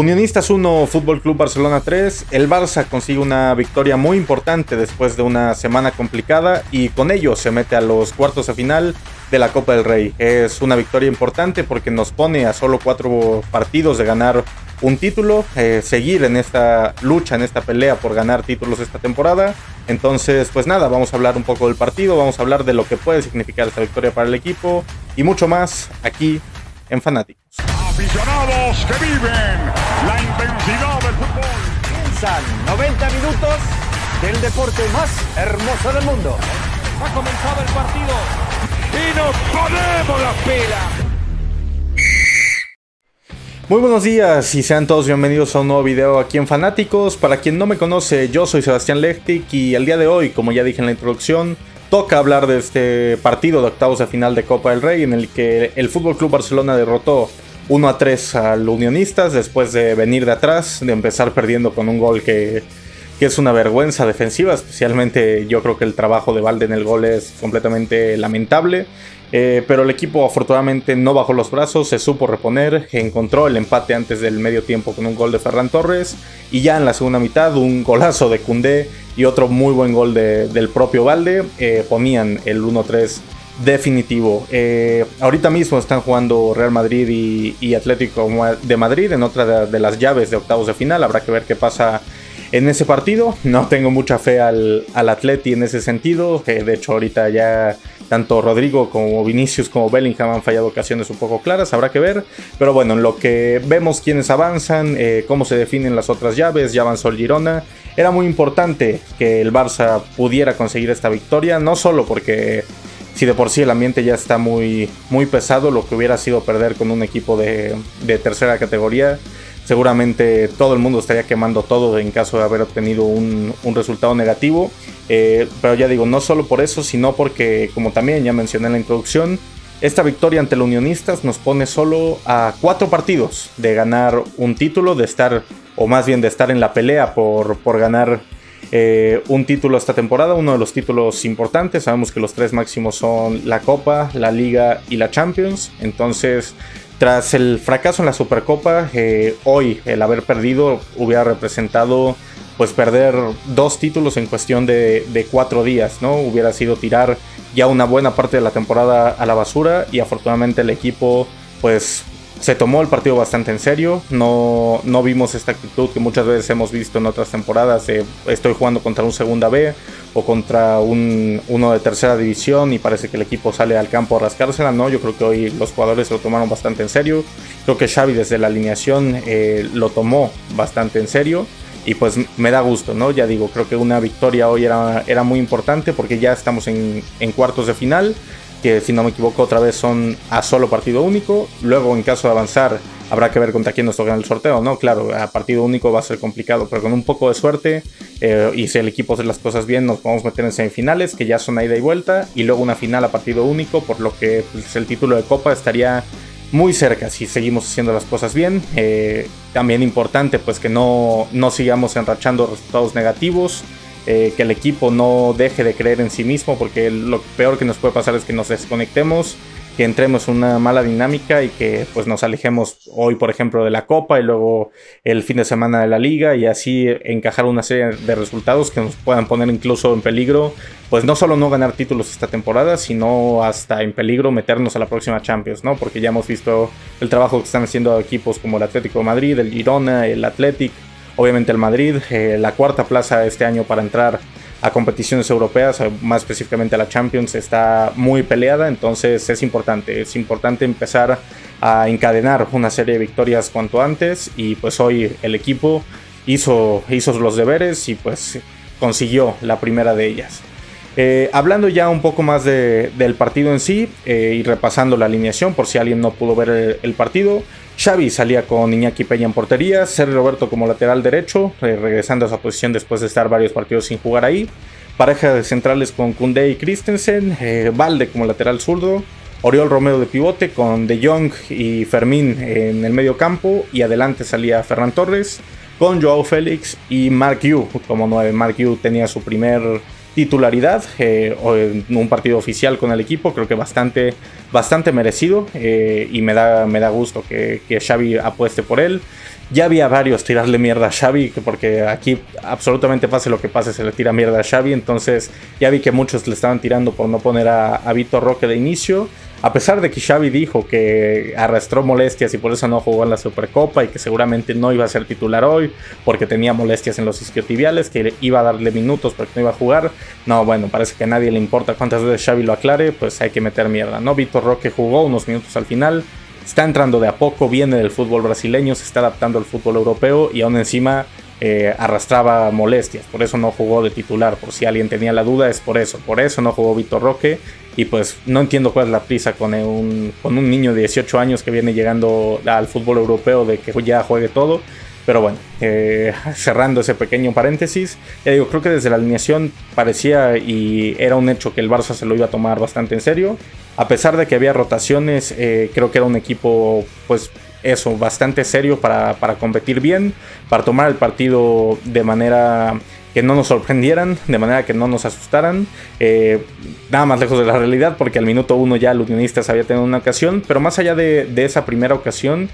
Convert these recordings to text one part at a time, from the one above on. Unionistas 1, Fútbol Club Barcelona 3. El Barça consigue una victoria muy importante después de una semana complicada y con ello se mete a los cuartos de final de la Copa del Rey. Es una victoria importante porque nos pone a solo 4 partidos de ganar un título, seguir en esta lucha, en esta pelea por ganar títulos esta temporada. Entonces, pues nada, vamos a hablar un poco del partido, vamos a hablar de lo que puede significar esta victoria para el equipo y mucho más aquí en Fanáticos. Aficionados que viven la intensidad del fútbol. Comienzan 90 minutos del deporte más hermoso del mundo. Ha comenzado el partido y nos ponemos las pilas. Muy buenos días y sean todos bienvenidos a un nuevo video aquí en Fanáticos. Para quien no me conoce, yo soy Sebastián Lechtic y el día de hoy, como ya dije en la introducción, toca hablar de este partido de octavos de final de Copa del Rey en el que el FC Barcelona derrotó 1-3 al Unionistas después de venir de atrás, de empezar perdiendo con un gol que es una vergüenza defensiva. Especialmente yo creo que el trabajo de Balde en el gol es completamente lamentable. Pero el equipo afortunadamente no bajó los brazos, se supo reponer, encontró el empate antes del medio tiempo con un gol de Ferran Torres y ya en la segunda mitad un golazo de Koundé y otro muy buen gol del propio Balde ponían el 1-3 definitivo. Ahorita mismo están jugando Real Madrid y Atlético de Madrid en otra de las llaves de octavos de final. Habrá que ver qué pasa en ese partido. No tengo mucha fe al Atleti en ese sentido. De hecho, ahorita ya tanto Rodrigo como Vinicius como Bellingham han fallado ocasiones un poco claras. Habrá que ver. Pero bueno, en lo que vemos quiénes avanzan, cómo se definen las otras llaves. Ya avanzó el Girona. Era muy importante que el Barça pudiera conseguir esta victoria. No solo porque si de por sí el ambiente ya está muy, muy pesado, lo que hubiera sido perder con un equipo de tercera categoría, seguramente todo el mundo estaría quemando todo en caso de haber obtenido un resultado negativo. Pero ya digo, no solo por eso, sino porque, como también ya mencioné en la introducción, esta victoria ante el Unionistas nos pone solo a 4 partidos de ganar un título, de estar, o más bien de estar en la pelea por ganar un título esta temporada, uno de los títulos importantes. Sabemos que los 3 máximos son la Copa, la Liga y la Champions. Entonces, tras el fracaso en la Supercopa, hoy el haber perdido hubiera representado pues perder 2 títulos en cuestión de 4 días, ¿no? Hubiera sido tirar ya una buena parte de la temporada a la basura y afortunadamente el equipo pues se tomó el partido bastante en serio. No vimos esta actitud que muchas veces hemos visto en otras temporadas de estoy jugando contra un segunda B o contra uno de tercera división y parece que el equipo sale al campo a rascársela. No, yo creo que hoy los jugadores lo tomaron bastante en serio. Creo que Xavi desde la alineación lo tomó bastante en serio y pues me da gusto, ¿no? Ya digo, creo que una victoria hoy era muy importante porque ya estamos en cuartos de final, que si no me equivoco otra vez son a solo partido único. Luego en caso de avanzar habrá que ver contra quién nos toca en el sorteo, ¿no? Claro, a partido único va a ser complicado, pero con un poco de suerte y si el equipo hace las cosas bien nos podemos meter en semifinales, que ya son a ida y vuelta, y luego una final a partido único, por lo que pues, el título de Copa estaría muy cerca si seguimos haciendo las cosas bien. También importante pues que no sigamos enrachando resultados negativos. Que el equipo no deje de creer en sí mismo, porque lo peor que nos puede pasar es que nos desconectemos, que entremos en una mala dinámica y que pues nos alejemos hoy, por ejemplo, de la Copa y luego el fin de semana de la Liga, y así encajar una serie de resultados que nos puedan poner incluso en peligro, pues no solo no ganar títulos esta temporada, sino hasta en peligro meternos a la próxima Champions, ¿no? Porque ya hemos visto el trabajo que están haciendo equipos como el Atlético de Madrid, el Girona, el Athletic, obviamente el Madrid, la cuarta plaza este año para entrar a competiciones europeas, más específicamente a la Champions, está muy peleada. Entonces es importante empezar a encadenar una serie de victorias cuanto antes y pues hoy el equipo hizo los deberes y pues consiguió la primera de ellas. Hablando ya un poco más del partido en sí y repasando la alineación por si alguien no pudo ver el partido. Xavi salía con Iñaki Peña en portería, Sergio Roberto como lateral derecho, regresando a esa posición después de estar varios partidos sin jugar ahí. Pareja de centrales con Koundé y Christensen, Balde como lateral zurdo, Oriol Romero de pivote con De Jong y Fermín en el medio campo, y adelante salía Ferran Torres con Joao Félix y Marc Guiu como 9. Marc Guiu tenía su primer titularidad, un partido oficial con el equipo, creo que bastante merecido, y me da gusto que Xavi apueste por él. Ya había varios tirarle mierda a Xavi, porque aquí absolutamente pase lo que pase se le tira mierda a Xavi, entonces ya vi que muchos le estaban tirando por no poner a Vítor Roque de inicio, a pesar de que Xavi dijo que arrastró molestias y por eso no jugó en la Supercopa y que seguramente no iba a ser titular hoy porque tenía molestias en los isquiotibiales, que iba a darle minutos porque no iba a jugar. No, bueno, parece que a nadie le importa cuántas veces Xavi lo aclare, pues hay que meter mierda, ¿no? Vítor Roque jugó unos minutos al final. Está entrando de a poco, viene del fútbol brasileño, se está adaptando al fútbol europeo y aún encima arrastraba molestias. Por eso no jugó de titular, por si alguien tenía la duda, es por eso. Por eso no jugó Vítor Roque y pues no entiendo cuál es la prisa con un niño de 18 años que viene llegando al fútbol europeo de que ya juegue todo. Pero bueno, cerrando ese pequeño paréntesis, ya digo, creo que desde la alineación parecía y era un hecho que el Barça se lo iba a tomar bastante en serio. A pesar de que había rotaciones, creo que era un equipo, pues eso, bastante serio para competir bien, para tomar el partido de manera que no nos sorprendieran, de manera que no nos asustaran, nada más lejos de la realidad, porque al minuto 1 ya el Unionistas había tenido una ocasión, pero más allá de esa primera ocasión,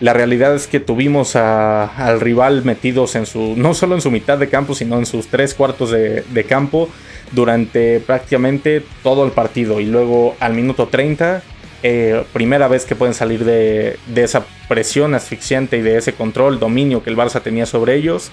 la realidad es que tuvimos al rival metidos en no solo en su mitad de campo, sino en sus 3 cuartos de campo durante prácticamente todo el partido, y luego al minuto 30, primera vez que pueden salir de esa presión asfixiante y de ese control, dominio que el Barça tenía sobre ellos.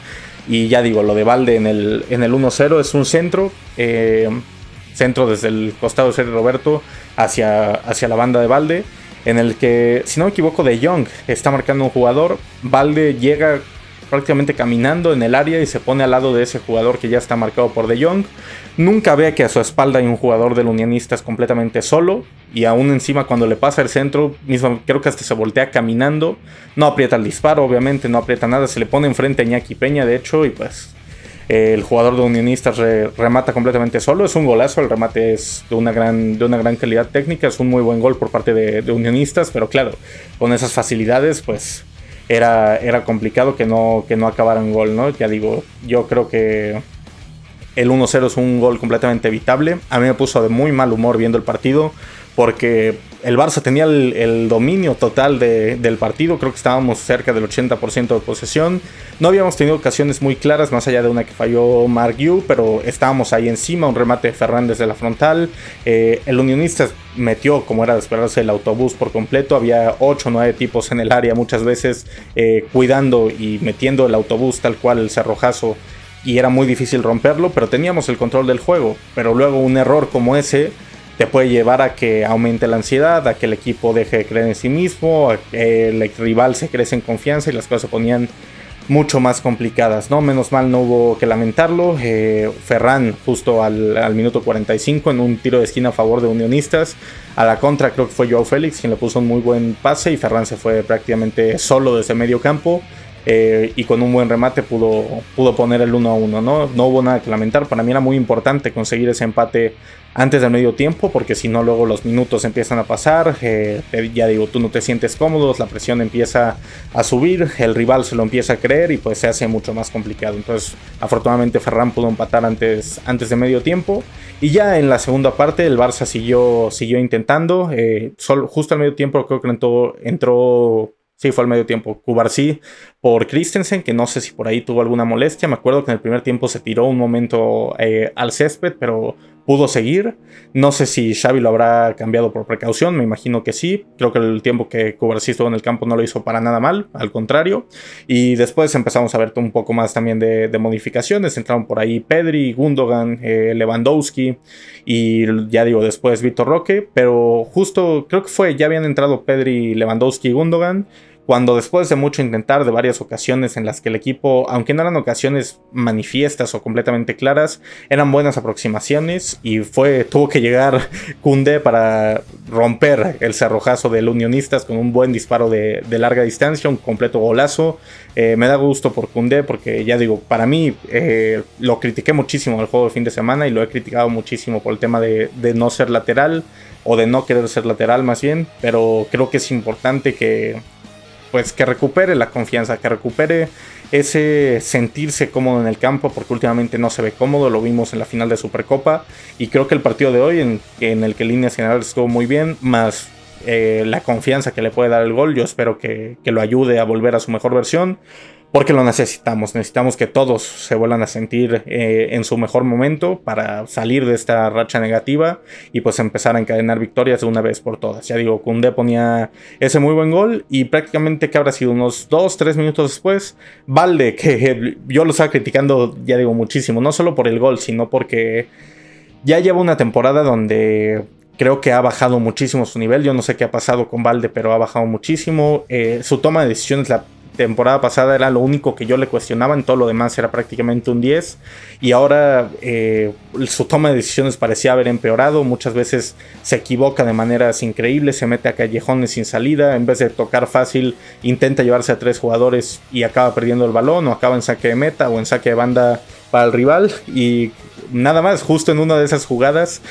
Y ya digo, lo de Balde en el 1-0 es un centro desde el costado de Sergio Roberto hacia la banda de Balde, en el que, si no me equivoco, De Jong está marcando un jugador, Balde llega prácticamente caminando en el área y se pone al lado de ese jugador que ya está marcado por De Jong. Nunca ve que a su espalda hay un jugador del Unionistas completamente solo, y aún encima cuando le pasa el centro, mismo creo que hasta se voltea caminando, no aprieta el disparo, obviamente no aprieta nada, se le pone enfrente a Iñaki Peña de hecho, y pues el jugador de Unionistas remata completamente solo. Es un golazo, el remate es de una gran calidad técnica, es un muy buen gol por parte de Unionistas, pero claro, con esas facilidades pues era complicado que no acabara un gol, ¿no? Ya digo, yo creo que el 1-0 es un gol completamente evitable. A mí me puso de muy mal humor viendo el partido, porque el Barça tenía el dominio total del partido. Creo que estábamos cerca del 80% de posesión. No habíamos tenido ocasiones muy claras, más allá de una que falló Marc Guiu, pero estábamos ahí encima. Un remate de Ferran desde la frontal. El Unionistas metió, como era de esperarse, el autobús por completo. Había 8 o 9 tipos en el área muchas veces cuidando y metiendo el autobús tal cual el cerrojazo. Y era muy difícil romperlo, pero teníamos el control del juego. Pero luego un error como ese te puede llevar a que aumente la ansiedad, a que el equipo deje de creer en sí mismo, a que el rival se crece en confianza y las cosas se ponían mucho más complicadas, ¿no? Menos mal no hubo que lamentarlo. Ferran justo al minuto 45 en un tiro de esquina a favor de Unionistas. A la contra creo que fue Joao Félix quien le puso un muy buen pase y Ferran se fue prácticamente solo desde medio campo. Y con un buen remate pudo poner el 1-1, ¿no? No hubo nada que lamentar. Para mí era muy importante conseguir ese empate antes del medio tiempo, porque si no luego los minutos empiezan a pasar, ya digo, tú no te sientes cómodo, la presión empieza a subir, el rival se lo empieza a creer y pues se hace mucho más complicado. Entonces afortunadamente Ferran pudo empatar antes de medio tiempo, y ya en la segunda parte el Barça siguió intentando. Justo al medio tiempo creo que entró sí, fue al medio tiempo, Cubarsí por Christensen, que no sé si por ahí tuvo alguna molestia. Me acuerdo que en el primer tiempo se tiró un momento al césped, pero pudo seguir. No sé si Xavi lo habrá cambiado por precaución, me imagino que sí. Creo que el tiempo que Cubarsí estuvo en el campo no lo hizo para nada mal, al contrario. Y después empezamos a ver un poco más también de modificaciones. Entraron por ahí Pedri, Gundogan, Lewandowski y ya digo, después Vítor Roque. Pero justo creo que fue, ya habían entrado Pedri, Lewandowski y Gundogan, cuando después de mucho intentar, de varias ocasiones en las que el equipo, aunque no eran ocasiones manifiestas o completamente claras, eran buenas aproximaciones, y tuvo que llegar Koundé para romper el cerrojazo del Unionistas con un buen disparo de larga distancia, un completo golazo. Me da gusto por Koundé porque, ya digo, para mí lo critiqué muchísimo en el juego de fin de semana y lo he criticado muchísimo por el tema de no ser lateral, o de no querer ser lateral más bien, pero creo que es importante que pues que recupere la confianza, que recupere ese sentirse cómodo en el campo, porque últimamente no se ve cómodo, lo vimos en la final de Supercopa, y creo que el partido de hoy, en el que líneas generales estuvo muy bien, más la confianza que le puede dar el gol, yo espero que lo ayude a volver a su mejor versión, porque lo necesitamos, necesitamos que todos se vuelvan a sentir en su mejor momento para salir de esta racha negativa y pues empezar a encadenar victorias de una vez por todas. Ya digo, Koundé ponía ese muy buen gol y prácticamente que habrá sido unos 2-3 minutos después, Balde, que yo lo estaba criticando, ya digo, muchísimo, no solo por el gol, sino porque ya lleva una temporada donde creo que ha bajado muchísimo su nivel. Yo no sé qué ha pasado con Balde, pero ha bajado muchísimo. Su toma de decisiones la temporada pasada era lo único que yo le cuestionaba, en todo lo demás era prácticamente un 10, y ahora su toma de decisiones parecía haber empeorado, muchas veces se equivoca de maneras increíbles, se mete a callejones sin salida, en vez de tocar fácil intenta llevarse a 3 jugadores y acaba perdiendo el balón, o acaba en saque de meta o en saque de banda para el rival, y nada más, justo en una de esas jugadas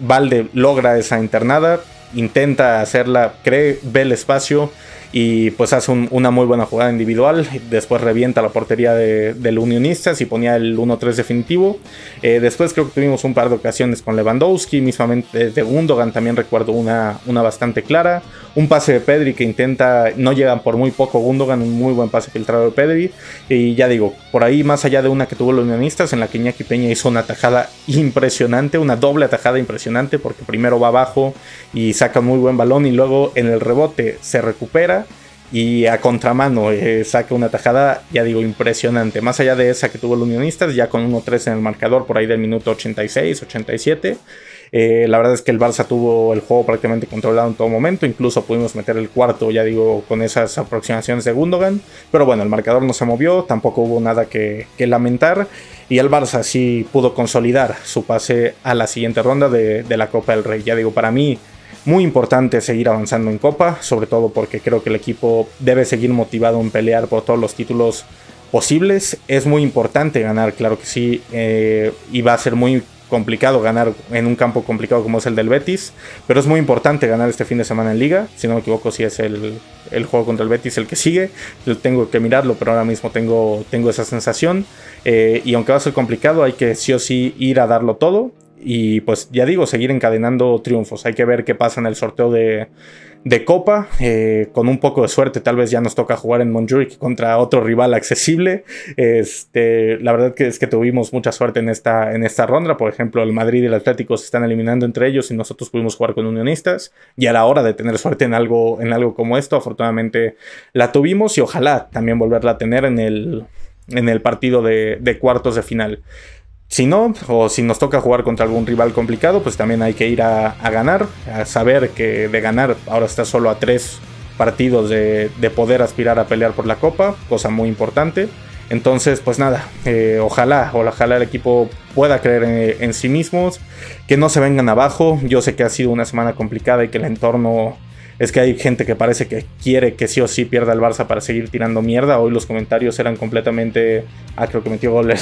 Balde logra esa internada, intenta hacerla, ve el espacio y pues hace una muy buena jugada individual, después revienta la portería del Unionistas y ponía el 1-3 definitivo. Después creo que tuvimos un par de ocasiones con Lewandowski, mismamente de Gundogan también recuerdo una bastante clara, un pase de Pedri que intenta, no llegan por muy poco Gundogan, un muy buen pase filtrado de Pedri, y ya digo, por ahí más allá de una que tuvo los Unionistas, en la que Iñaki Peña hizo una tajada impresionante, una doble tajada impresionante, porque primero va abajo y saca un muy buen balón y luego en el rebote se recupera y a contramano saca una tajada, ya digo, impresionante. Más allá de esa que tuvo el Unionistas, ya con 1-3 en el marcador por ahí del minuto 86-87, la verdad es que el Barça tuvo el juego prácticamente controlado en todo momento, incluso pudimos meter el cuarto, ya digo, con esas aproximaciones de Gundogan, pero bueno, el marcador no se movió, tampoco hubo nada que lamentar, y el Barça sí pudo consolidar su pase a la siguiente ronda de la Copa del Rey. Ya digo, para mí muy importante seguir avanzando en Copa, sobre todo porque creo que el equipo debe seguir motivado en pelear por todos los títulos posibles. Es muy importante ganar, claro que sí, y va a ser muy complicado ganar en un campo complicado como es el del Betis, pero es muy importante ganar este fin de semana en Liga, si no me equivoco si es el juego contra el Betis el que sigue, tengo que mirarlo, pero ahora mismo tengo esa sensación, y aunque va a ser complicado hay que sí o sí ir a darlo todo. Y pues ya digo, seguir encadenando triunfos. Hay que ver qué pasa en el sorteo de Copa. Con un poco de suerte tal vez ya nos toca jugar en Montjuic contra otro rival accesible. La verdad que es que tuvimos mucha suerte en esta ronda. Por ejemplo, el Madrid y el Atlético se están eliminando entre ellos y nosotros pudimos jugar con Unionistas. Y a la hora de tener suerte en algo como esto, afortunadamente la tuvimos y ojalá también volverla a tener en el partido de cuartos de final. Si no, o si nos toca jugar contra algún rival complicado, pues también hay que ir a ganar, a saber que de ganar ahora está solo a 3 partidos de poder aspirar a pelear por la Copa, cosa muy importante. Entonces, pues nada, ojalá el equipo pueda creer en sí mismos, que no se vengan abajo. Yo sé que ha sido una semana complicada y que el entorno, es que hay gente que parece que quiere que sí o sí pierda el Barça para seguir tirando mierda. Hoy los comentarios eran completamente, creo que metió gol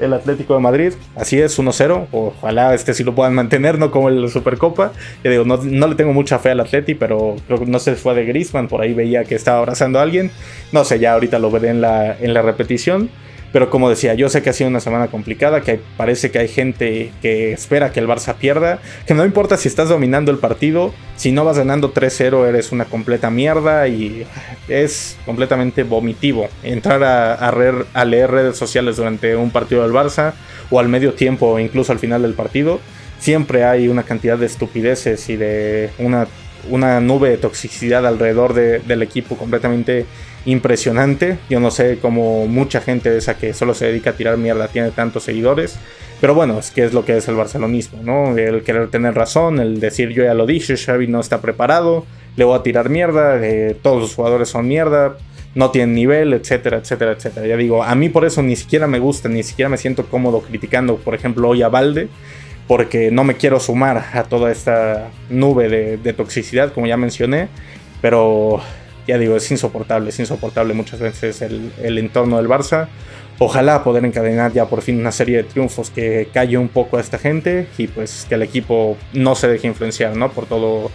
el Atlético de Madrid, así es, 1-0, ojalá sí lo puedan mantener, no como en la Supercopa. Yo digo, no le tengo mucha fe al Atleti, pero creo que no sé si fue de Griezmann, por ahí veía que estaba abrazando a alguien, no sé, ya ahorita lo veré en la repetición. Pero como decía, yo sé que ha sido una semana complicada, que parece que hay gente que espera que el Barça pierda, que no importa si estás dominando el partido, si no vas ganando 3-0 eres una completa mierda, y es completamente vomitivo entrar a leer redes sociales durante un partido del Barça, o al medio tiempo, o incluso al final del partido. Siempre hay una cantidad de estupideces y de una nube de toxicidad alrededor del equipo completamente impresionante. Yo no sé cómo mucha gente de esa que solo se dedica a tirar mierda tiene tantos seguidores, pero bueno, es que es lo que es el barcelonismo, ¿no? El querer tener razón, el decir yo ya lo dije, Xavi no está preparado, le voy a tirar mierda, todos los jugadores son mierda, no tienen nivel, etcétera, etcétera, etcétera. Ya digo, a mí por eso ni siquiera me gusta, ni siquiera me siento cómodo criticando, por ejemplo, hoy a Balde, porque no me quiero sumar a toda esta nube de toxicidad, como ya mencioné, pero ya digo, es insoportable muchas veces el entorno del Barça. Ojalá poder encadenar ya por fin una serie de triunfos que calle un poco a esta gente y pues que el equipo no se deje influenciar, ¿no? Por todo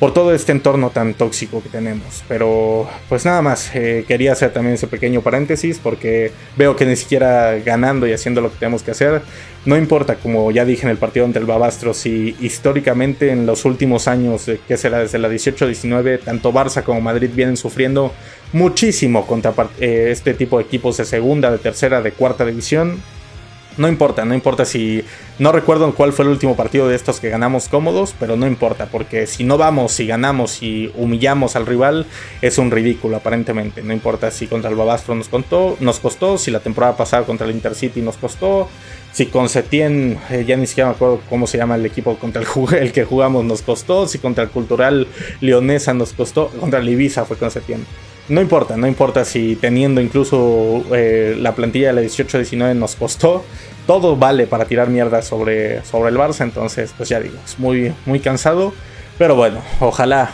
por todo este entorno tan tóxico que tenemos. Pero pues nada más, quería hacer también ese pequeño paréntesis porque veo que ni siquiera ganando y haciendo lo que tenemos que hacer, no importa, como ya dije en el partido ante el Barbastro, si históricamente en los últimos años, que será desde la 18-19, tanto Barça como Madrid vienen sufriendo muchísimo contra este tipo de equipos de segunda, de tercera, de cuarta división. No importa si... No recuerdo cuál fue el último partido de estos que ganamos cómodos, pero no importa, porque si no vamos, si ganamos y humillamos al rival, es un ridículo aparentemente. No importa si contra el Barbastro nos costó, si la temporada pasada contra el Intercity nos costó, si con Setién, ya ni siquiera me acuerdo cómo se llama el equipo contra el que jugamos, nos costó, si contra el Cultural Leonesa nos costó, contra el Ibiza fue con Setién. No importa si teniendo incluso la plantilla de la 18-19 nos costó, todo vale para tirar mierda sobre el Barça. Entonces, pues ya digo, es muy cansado, pero bueno, ojalá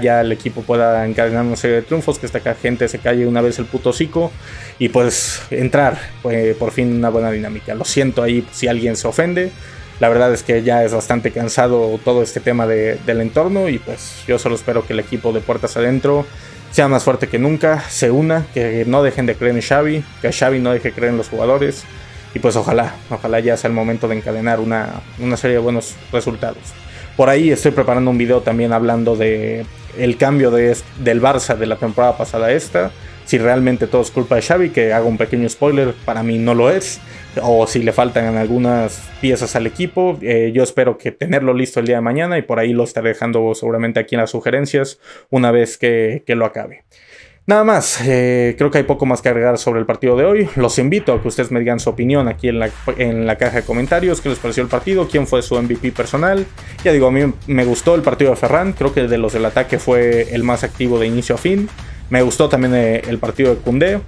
ya el equipo pueda encadenar una serie de triunfos, que esta gente se calle una vez el puto hocico y pues entrar por fin una buena dinámica. Lo siento ahí si alguien se ofende. La verdad es que ya es bastante cansado todo este tema del entorno y pues yo solo espero que el equipo de puertas adentro sea más fuerte que nunca, se una, que no dejen de creer en Xavi, que Xavi no deje de creer en los jugadores y pues ojalá ya sea el momento de encadenar una serie de buenos resultados. Por ahí estoy preparando un video también hablando de el cambio del Barça de la temporada pasada a esta, si realmente todo es culpa de Xavi, que hago un pequeño spoiler, para mí no lo es, o si le faltan algunas piezas al equipo. Yo espero que tenerlo listo el día de mañana y por ahí lo estaré dejando seguramente aquí en las sugerencias una vez que lo acabe. Nada más, creo que hay poco más que agregar sobre el partido de hoy. Los invito a que ustedes me digan su opinión aquí en la caja de comentarios. ¿Qué les pareció el partido? ¿Quién fue su MVP personal? Ya digo, a mí me gustó el partido de Ferran. Creo que de los del ataque fue el más activo de inicio a fin. Me gustó también el partido de Koundé.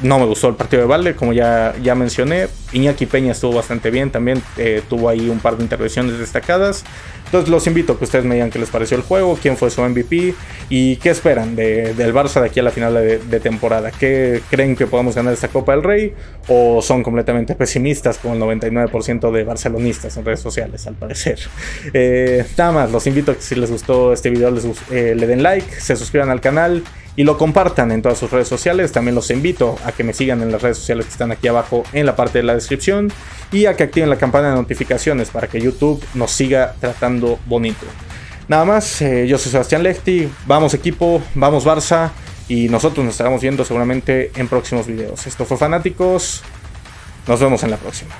No me gustó el partido de Balde, como ya mencioné. Iñaki Peña estuvo bastante bien también. Tuvo ahí un par de intervenciones destacadas. Entonces los invito a que ustedes me digan qué les pareció el juego, quién fue su MVP y qué esperan del Barça de aquí a la final de temporada. ¿Qué creen que podamos ganar esta Copa del Rey? ¿O son completamente pesimistas como el 99% de barcelonistas en redes sociales, al parecer? Nada más, los invito a que si les gustó este video le den like, se suscriban al canal y lo compartan en todas sus redes sociales. También los invito a que me sigan en las redes sociales que están aquí abajo en la parte de la descripción y a que activen la campana de notificaciones para que YouTube nos siga tratando bonito. Nada más, yo soy Sebastián Lechtic, vamos equipo, vamos Barça y nosotros nos estaremos viendo seguramente en próximos videos. Esto fue Fanáticos, nos vemos en la próxima.